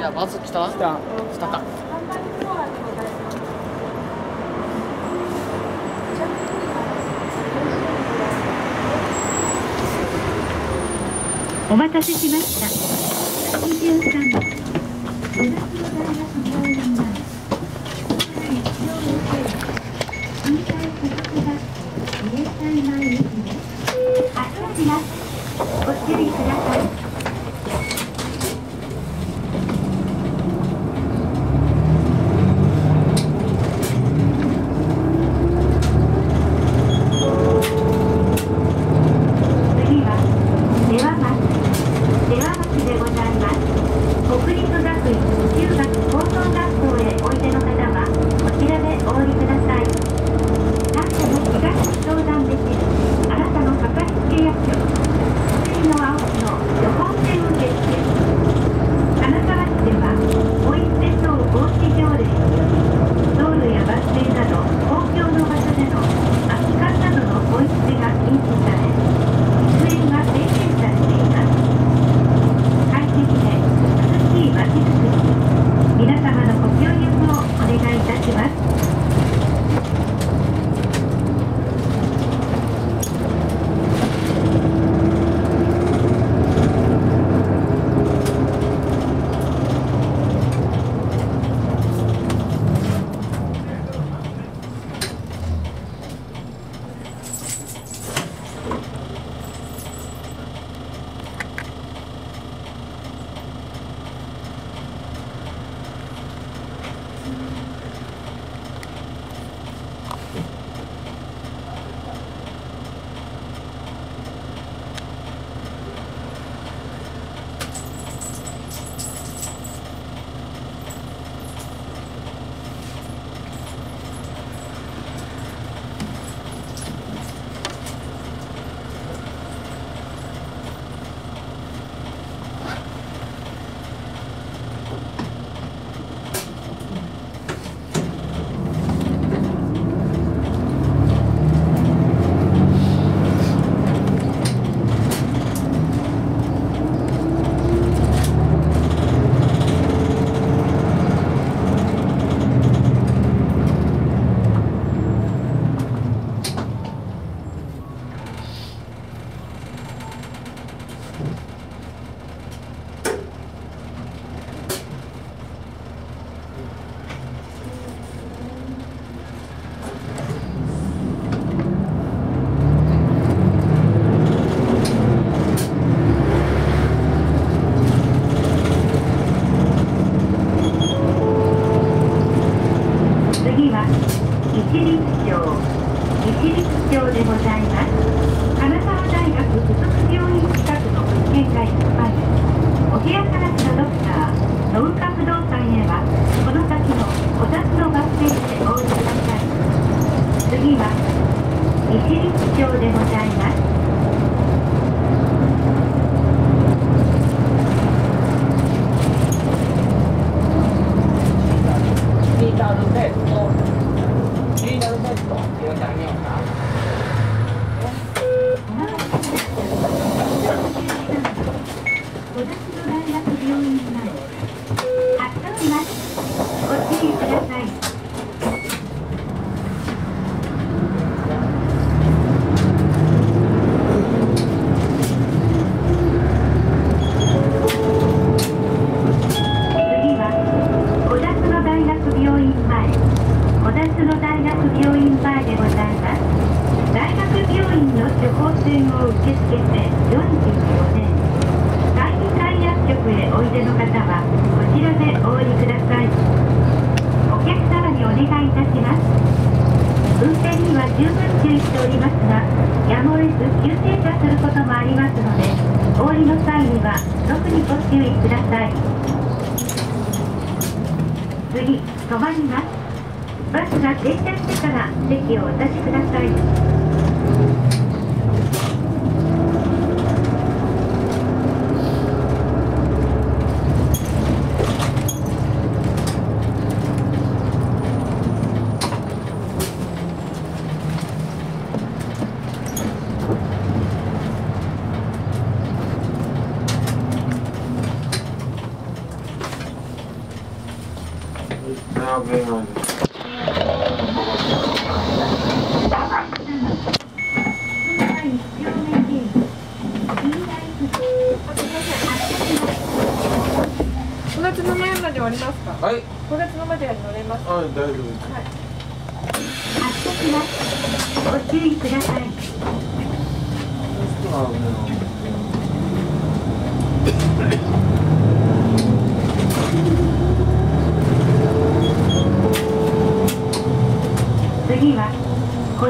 いやまず北か。お待たせしました。ご注意ください。ご注意ください。次は小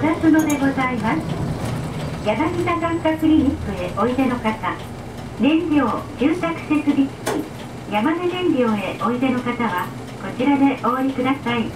田津野でございます。柳田眼科クリニックへおいでの方、燃料住宅設備機器山根燃料へおいでの方はこちらでお降りください。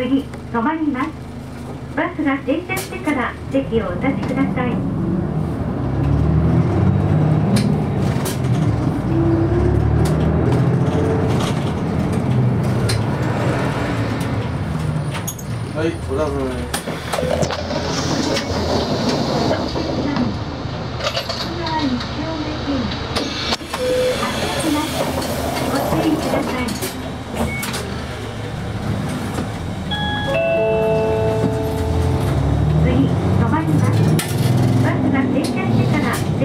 次、止まります。バスが停車してから席をお立ちください。はい、おだぶん。ご注意ください。1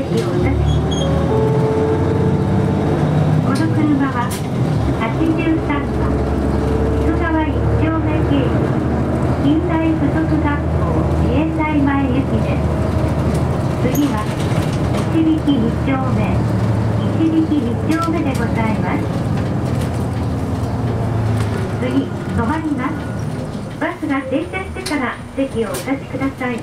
匹2丁目でございます。次、止まります。バスが停車してから席をお立ちください。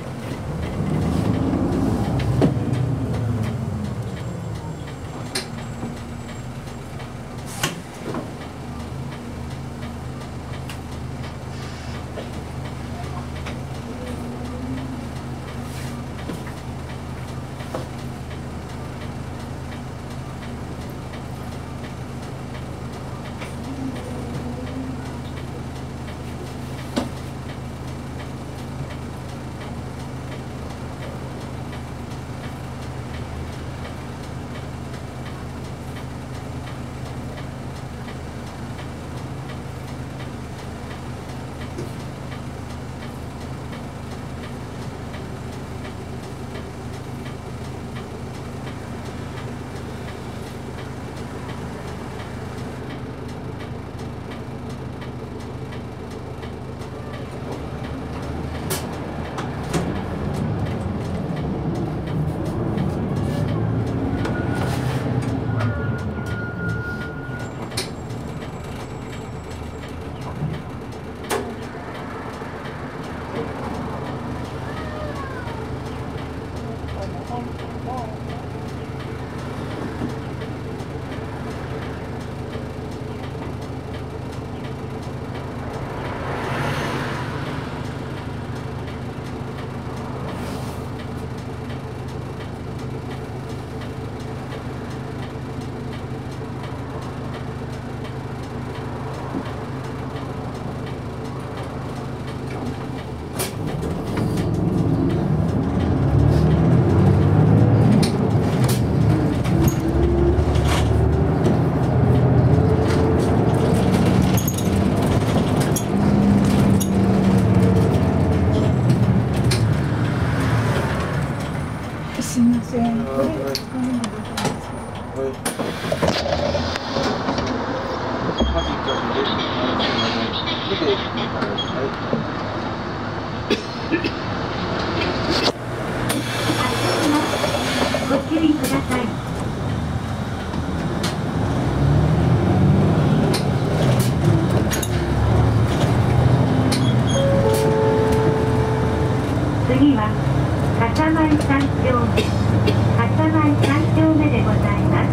せん。ご注意ください。次は片前3丁目、片前3丁目でございます。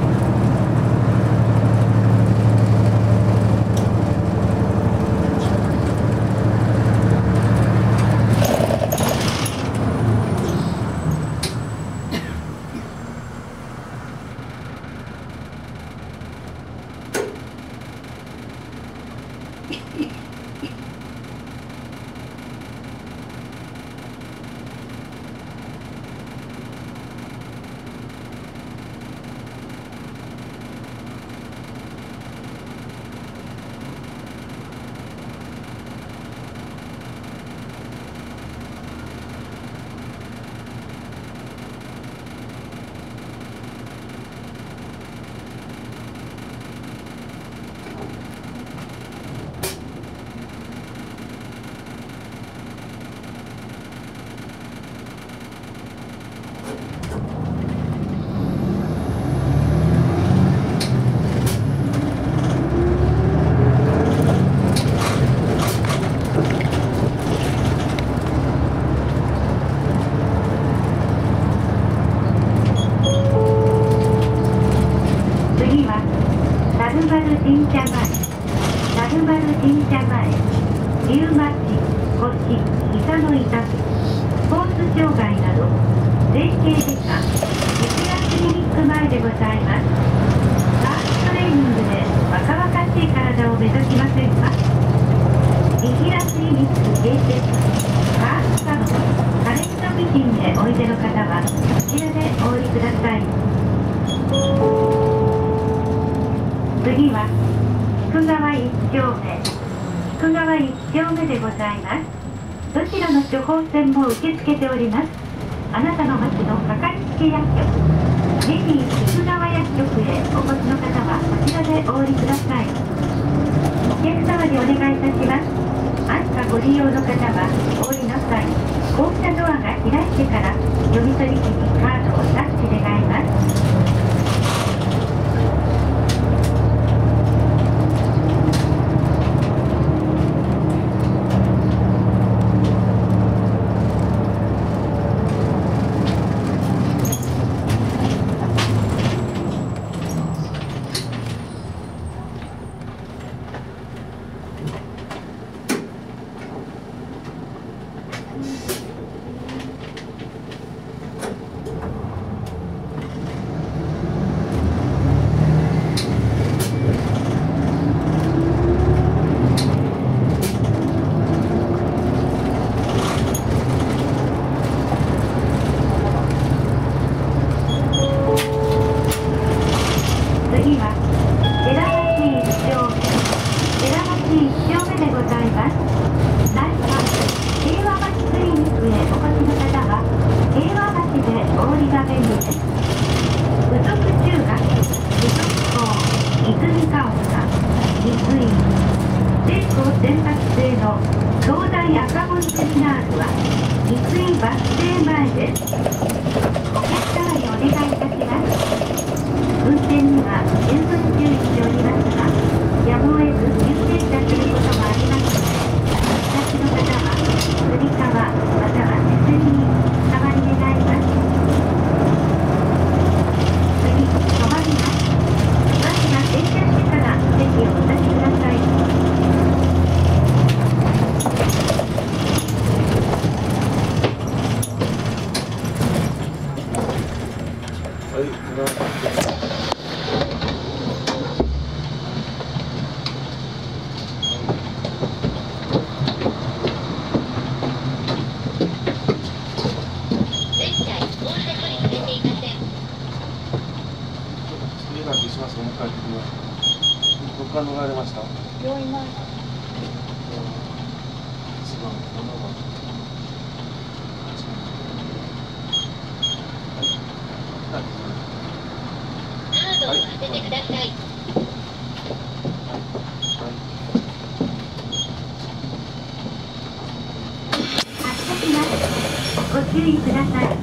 ご注意ください。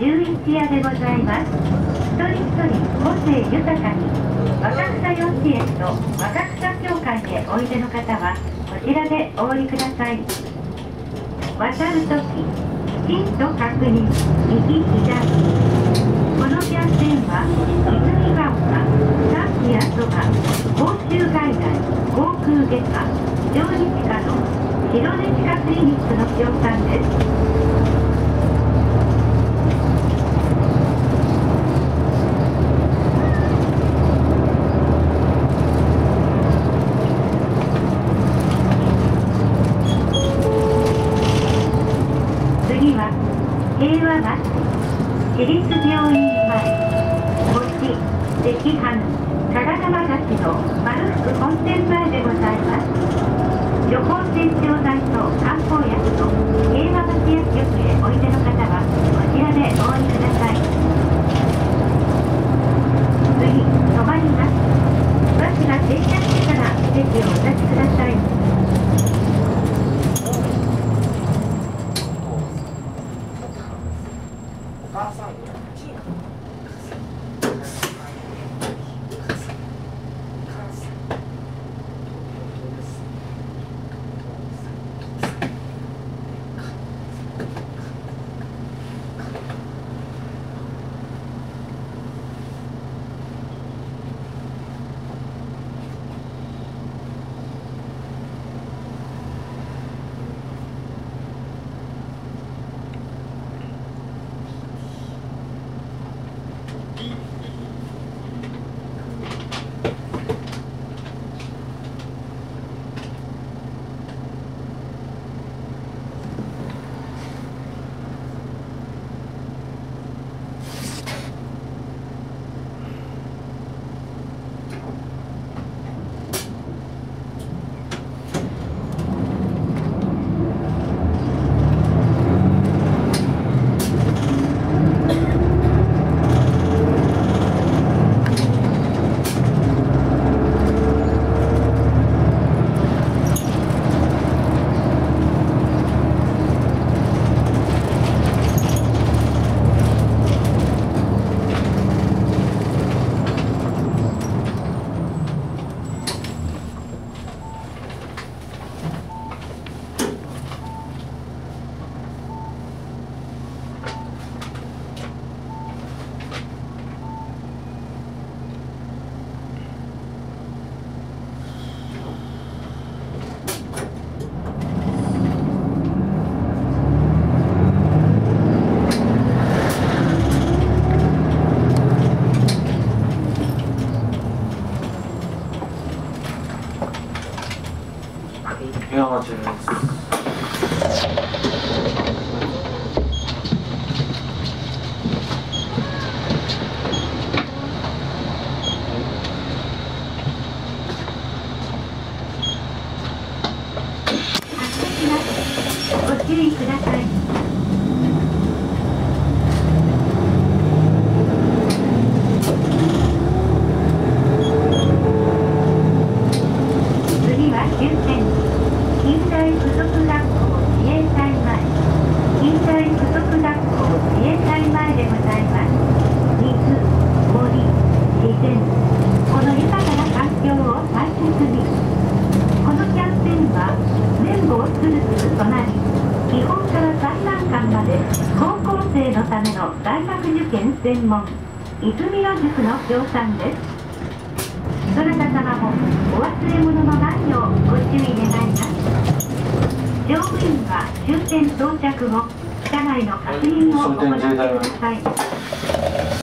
11夜でございます。一人一人個性豊かに若草幼稚園と若草協会へおいでの方はこちらでお降りください。渡るとききちんと確認、右左。このキャンペーンは泉が丘、三木やそば、甲州外来、航空外科、非常に近の白根地下クリニックの協賛です。私立病院前、星、赤飯、加賀山崎の丸福本店前でございます。旅行船長代と漢方薬の平和町薬局へおいでの方はこちらでお降りください。次、止まります。バスが停車してから席をお立ちください。専門、泉谷塾の協賛です。どなた様もお忘れ物のないようご注意願います。乗務員は終点到着後、車内の確認を行ってください。